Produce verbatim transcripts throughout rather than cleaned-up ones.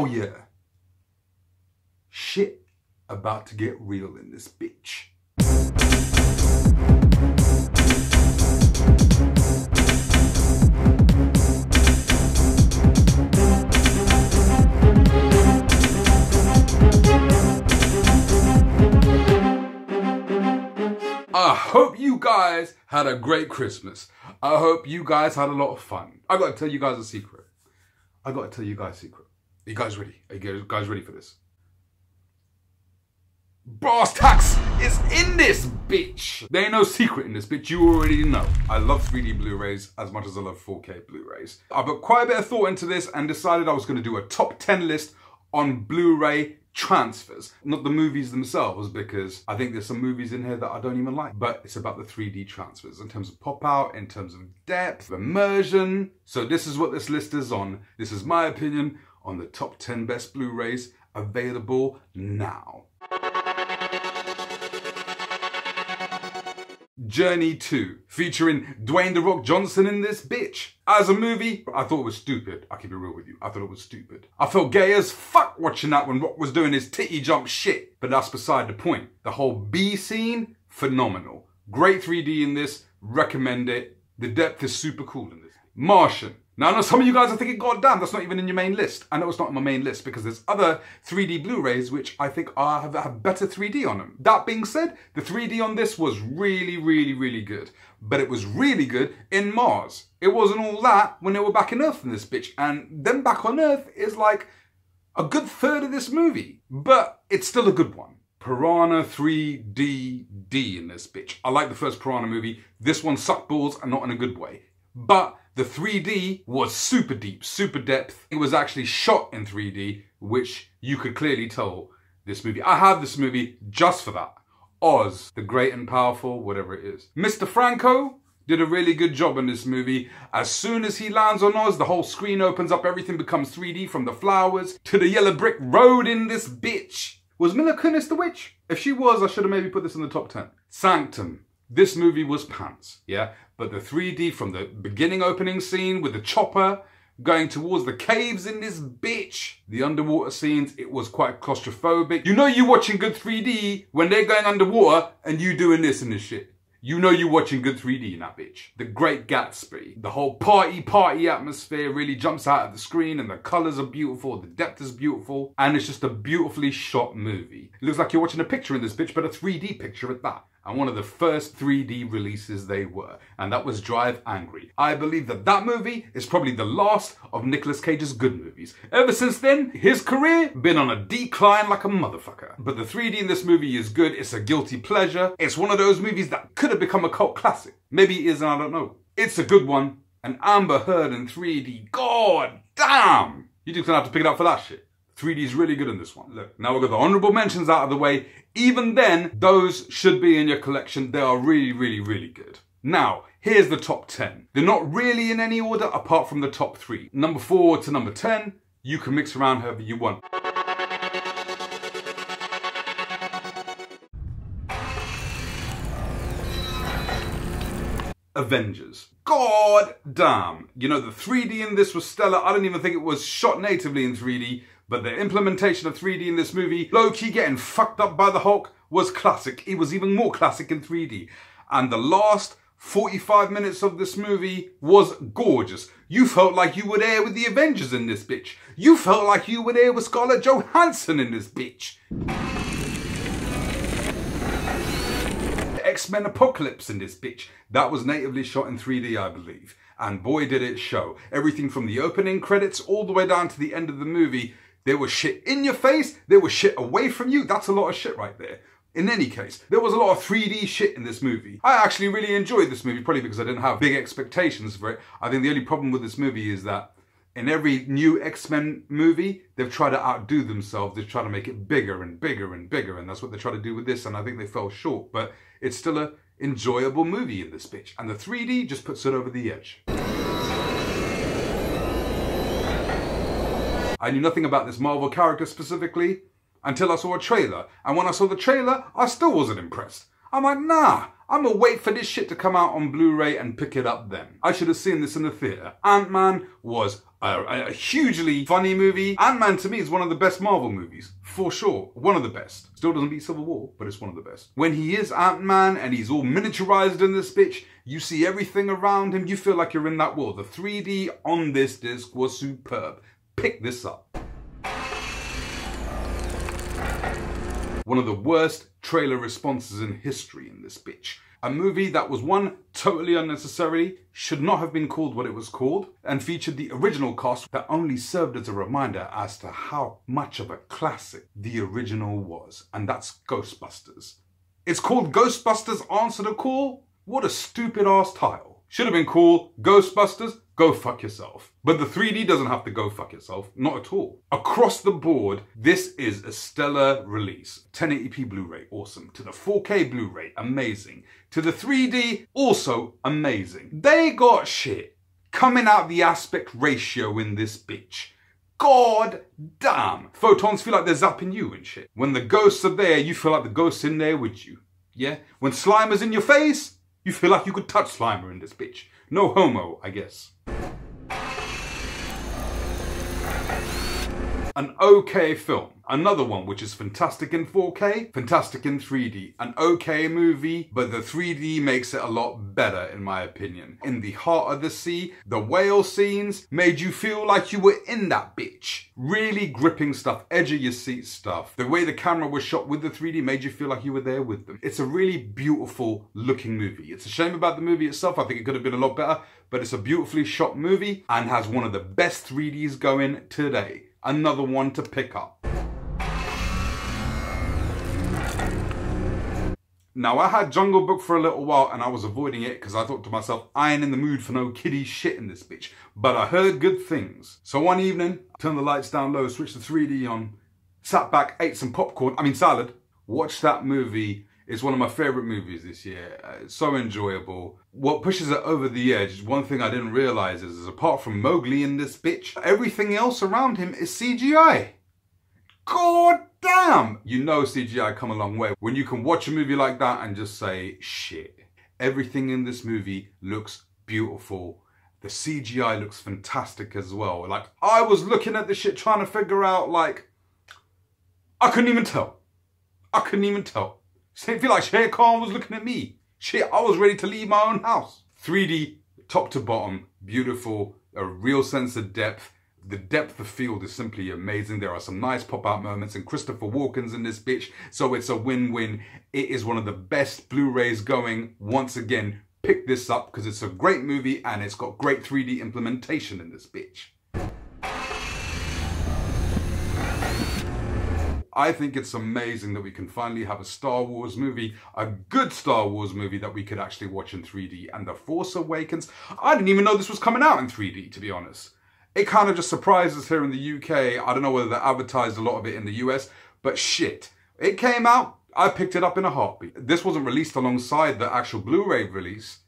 Oh yeah. Shit about to get real in this bitch. I hope you guys had a great Christmas. I hope you guys had a lot of fun. I gotta tell you guys a secret. I gotta tell you guys a secret. Are you guys ready? Are you guys ready for this? BrassTax is in this bitch. There ain't no secret in this bitch, you already know. I love three D Blu-rays as much as I love four K Blu-rays. I put quite a bit of thought into this and decided I was gonna do a top ten list on Blu-ray transfers. Not the movies themselves, because I think there's some movies in here that I don't even like, but it's about the three D transfers in terms of pop out, in terms of depth, immersion. So this is what this list is on. This is my opinion on the top ten best Blu-rays available now. Journey two, featuring Dwayne "The Rock" Johnson in this bitch. As a movie, I thought it was stupid. I can be real with you, I thought it was stupid. I felt gay as fuck watching that when Rock was doing his titty jump shit, but that's beside the point. The whole B scene, phenomenal. Great three D in this, recommend it. The depth is super cool in this. Martian. Now I know some of you guys are thinking, god damn, that's not even in your main list. I know it's not in my main list because there's other three D Blu-rays which I think are, have, have better three D on them. That being said, the three D on this was really, really, really good. But it was really good in Mars. It wasn't all that when they were back in Earth in this bitch. And them back on Earth is like a good third of this movie. But it's still a good one. Piranha three D D in this bitch. I like the first Piranha movie. This one sucked balls and not in a good way. But the three D was super deep, super depth. It was actually shot in three D, which you could clearly tell this movie. I have this movie just for that. Oz, the Great and Powerful, whatever it is. Mister Franco did a really good job in this movie. As soon as he lands on Oz, the whole screen opens up, everything becomes three D, from the flowers to the yellow brick road in this bitch. Was Mila Kunis the witch? If she was, I should have maybe put this in the top ten. Sanctum. This movie was pants, yeah? But the three D from the beginning opening scene with the chopper going towards the caves in this bitch. The underwater scenes, it was quite claustrophobic. You know you're watching good three D when they're going underwater and you doing this and this shit. You know you're watching good three D in that bitch. The Great Gatsby. The whole party, party atmosphere really jumps out of the screen and the colors are beautiful, the depth is beautiful, and it's just a beautifully shot movie. It looks like you're watching a picture in this bitch, but a three D picture at that. And one of the first three D releases they were, and that was Drive Angry. I believe that that movie is probably the last of Nicolas Cage's good movies. Ever since then, his career been on a decline like a motherfucker. But the three D in this movie is good, it's a guilty pleasure. It's one of those movies that could have become a cult classic. Maybe it is, and I don't know. It's a good one, and Amber Heard in three D, god damn! You're just gonna have to pick it up for that shit. three D is really good in this one. Look, now we've got the honorable mentions out of the way. Even then, those should be in your collection. They are really, really, really good. Now, here's the top ten. They're not really in any order apart from the top three. Number four to number ten, you can mix around however you want. Avengers. God damn. You know, the three D in this was stellar. I don't even think it was shot natively in three D. But the implementation of three D in this movie, Loki getting fucked up by the Hulk, was classic. It was even more classic in three D. And the last forty-five minutes of this movie was gorgeous. You felt like you were there with the Avengers in this bitch. You felt like you were there with Scarlett Johansson in this bitch. X-Men Apocalypse in this bitch. That was natively shot in three D, I believe. And boy, did it show. Everything from the opening credits all the way down to the end of the movie. There was shit in your face, there was shit away from you. That's a lot of shit right there. In any case, there was a lot of three D shit in this movie. I actually really enjoyed this movie, probably because I didn't have big expectations for it. I think the only problem with this movie is that in every new X-Men movie, they've tried to outdo themselves. They've tried to make it bigger and bigger and bigger, and that's what they try to do with this, and I think they fell short. But it's still an enjoyable movie in this bitch, and the three D just puts it over the edge. I knew nothing about this Marvel character specifically until I saw a trailer. And when I saw the trailer, I still wasn't impressed. I'm like, nah, I'm gonna wait for this shit to come out on Blu-ray and pick it up then. I should have seen this in the theater. Ant-Man was a, a hugely funny movie. Ant-Man to me is one of the best Marvel movies, for sure. One of the best. Still doesn't beat Civil War, but it's one of the best. When he is Ant-Man and he's all miniaturized in this bitch, you see everything around him, you feel like you're in that world. The three D on this disc was superb. Pick this up. One of the worst trailer responses in history in this bitch. A movie that was, one, totally unnecessary, should not have been called what it was called, and featured the original cast that only served as a reminder as to how much of a classic the original was, and that's Ghostbusters. It's called Ghostbusters Answer the Call? What a stupid ass title. Should have been called Ghostbusters Go Fuck Yourself. But the three D doesn't have to go fuck yourself, not at all. Across the board, this is a stellar release. ten eighty p Blu-ray, awesome. To the four K Blu-ray, amazing. To the three D, also amazing. They got shit coming out the aspect ratio in this bitch. God damn. Photons feel like they're zapping you and shit. When the ghosts are there, you feel like the ghosts in there with you, yeah? When Slimer's in your face, you feel like you could touch Slimer in this bitch. No homo, I guess. An okay film. Another one which is fantastic in four K, fantastic in three D. An okay movie, but the three D makes it a lot better in my opinion. In the heart of the sea, the whale scenes made you feel like you were in that bitch. Really gripping stuff, edge of your seat stuff. The way the camera was shot with the three D made you feel like you were there with them. It's a really beautiful looking movie. It's a shame about the movie itself. I think it could have been a lot better, but it's a beautifully shot movie and has one of the best three Ds going today. Another one to pick up. Now, I had Jungle Book for a little while and I was avoiding it because I thought to myself, I ain't in the mood for no kiddie shit in this bitch. But I heard good things. So one evening, turned the lights down low, switched the three D on, sat back, ate some popcorn, I mean salad, watched that movie. It's one of my favorite movies this year. It's so enjoyable. What pushes it over the edge, one thing I didn't realize is, is apart from Mowgli in this bitch, everything else around him is C G I. God damn! You know C G I come a long way when you can watch a movie like that and just say, shit. Everything in this movie looks beautiful. The C G I looks fantastic as well. Like, I was looking at this shit trying to figure out, like, I couldn't even tell. I couldn't even tell. I feel like Shere Khan was looking at me. Shit, I was ready to leave my own house. three D, top to bottom, beautiful, a real sense of depth. The depth of field is simply amazing. There are some nice pop-out moments and Christopher Walken's in this bitch, so it's a win-win. It is one of the best Blu-rays going. Once again, pick this up because it's a great movie and it's got great three D implementation in this bitch. I think it's amazing that we can finally have a Star Wars movie, a good Star Wars movie that we could actually watch in three D. And The Force Awakens, I didn't even know this was coming out in three D, to be honest. It kind of just surprised us here in the U K. I don't know whether they advertised a lot of it in the U S, but shit. It came out, I picked it up in a heartbeat. This wasn't released alongside the actual Blu-ray release,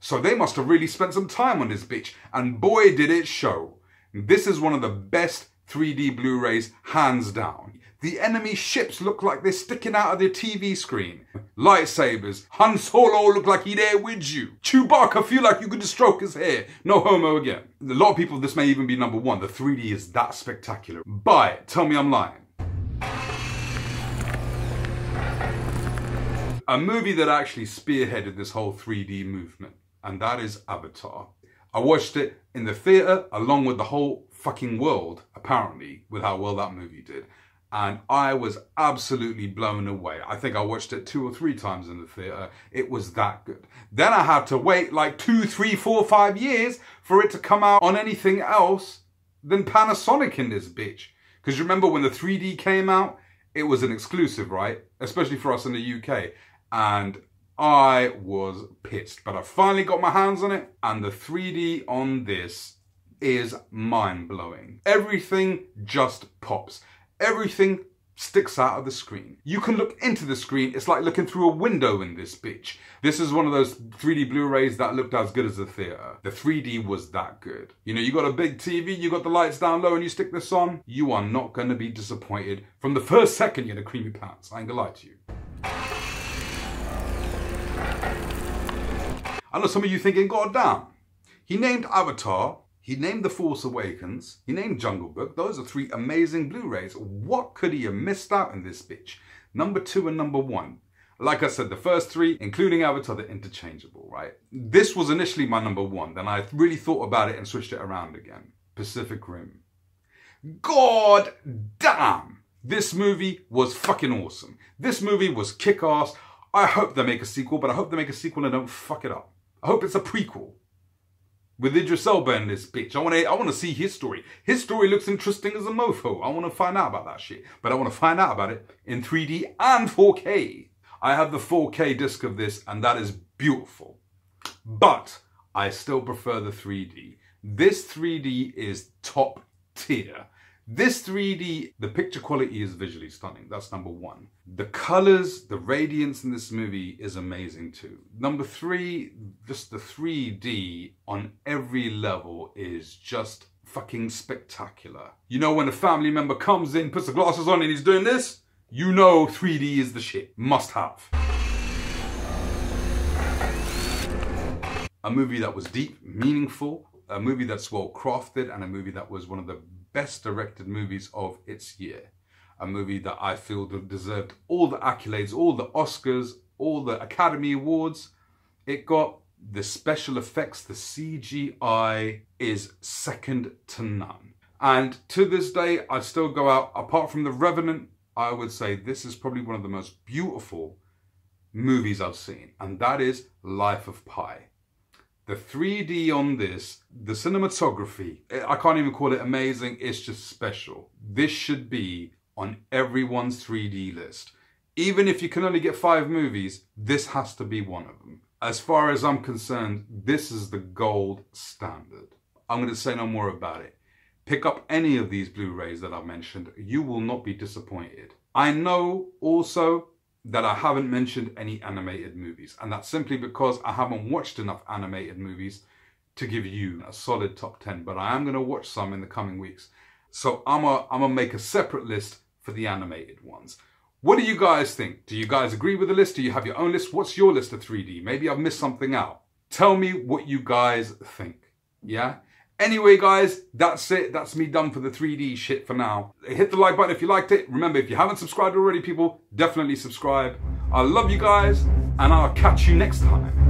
so they must have really spent some time on this bitch. And boy, did it show. This is one of the best three D Blu-rays, hands down. The enemy ships look like they're sticking out of their T V screen. Lightsabers. Han Solo look like he there with you. Chewbacca feel like you could just stroke his hair. No homo again. A lot of people, this may even be number one. The three D is that spectacular. Buy it. Tell me I'm lying. A movie that actually spearheaded this whole three D movement, and that is Avatar. I watched it in the theater along with the whole fucking world, apparently, with how well that movie did. And I was absolutely blown away. I think I watched it two or three times in the theater. It was that good. Then I had to wait like two, three, four, five years for it to come out on anything else than Panasonic in this bitch. Because remember when the three D came out, it was an exclusive, right? Especially for us in the U K. And I was pissed. But I finally got my hands on it. And the three D on this is mind-blowing. Everything just pops. Everything sticks out of the screen. You can look into the screen. It's like looking through a window in this bitch. This is one of those three D Blu-rays that looked as good as the theater. The three D was that good. You know, you got a big T V, you got the lights down low and you stick this on, you are not gonna be disappointed. From the first second, you're gonna cream your pants. I ain't gonna lie to you. I know some of you thinking, God damn. He named Avatar, he named The Force Awakens, he named Jungle Book. Those are three amazing Blu-rays. What could he have missed out in this bitch? Number two and number one. Like I said, the first three, including Avatar, they're interchangeable, right? This was initially my number one. Then I really thought about it and switched it around again. Pacific Rim. God damn! This movie was fucking awesome. This movie was kick-ass. I hope they make a sequel, but I hope they make a sequel and don't fuck it up. I hope it's a prequel. With Idris Elba in this bitch. I want to I want to see his story. His story looks interesting as a mofo. I want to find out about that shit. But I want to find out about it in three D and four K. I have the four K disc of this and that is beautiful. But I still prefer the three D. This three D is top tier. This three D, the picture quality is visually stunning. That's number one. The colors, the radiance in this movie is amazing too. Number three, just the three D on every level is just fucking spectacular. You know, when a family member comes in, puts the glasses on and he's doing this, you know three D is the shit. Must have. A movie that was deep, meaningful, a movie that's well crafted, and a movie that was one of the best directed movies of its year. A movie that I feel deserved all the accolades, all the Oscars, all the Academy Awards. It got the special effects, the C G I is second to none. And to this day, I still go out, apart from The Revenant, I would say this is probably one of the most beautiful movies I've seen. And that is Life of Pi. The three D on this, the cinematography, I can't even call it amazing, it's just special. This should be on everyone's three D list. Even if you can only get five movies, this has to be one of them. As far as I'm concerned, this is the gold standard. I'm going to say no more about it. Pick up any of these Blu-rays that I've mentioned, you will not be disappointed. I know also that I haven't mentioned any animated movies, and that's simply because I haven't watched enough animated movies to give you a solid top ten, but I am going to watch some in the coming weeks. So I'm going to make a separate list for the animated ones. What do you guys think? Do you guys agree with the list? Do you have your own list? What's your list of three D? Maybe I've missed something out. Tell me what you guys think, yeah? Anyway, guys, that's it. That's me done for the three D shit for now. Hit the like button if you liked it. Remember, if you haven't subscribed already, people, definitely subscribe. I love you guys, and I'll catch you next time.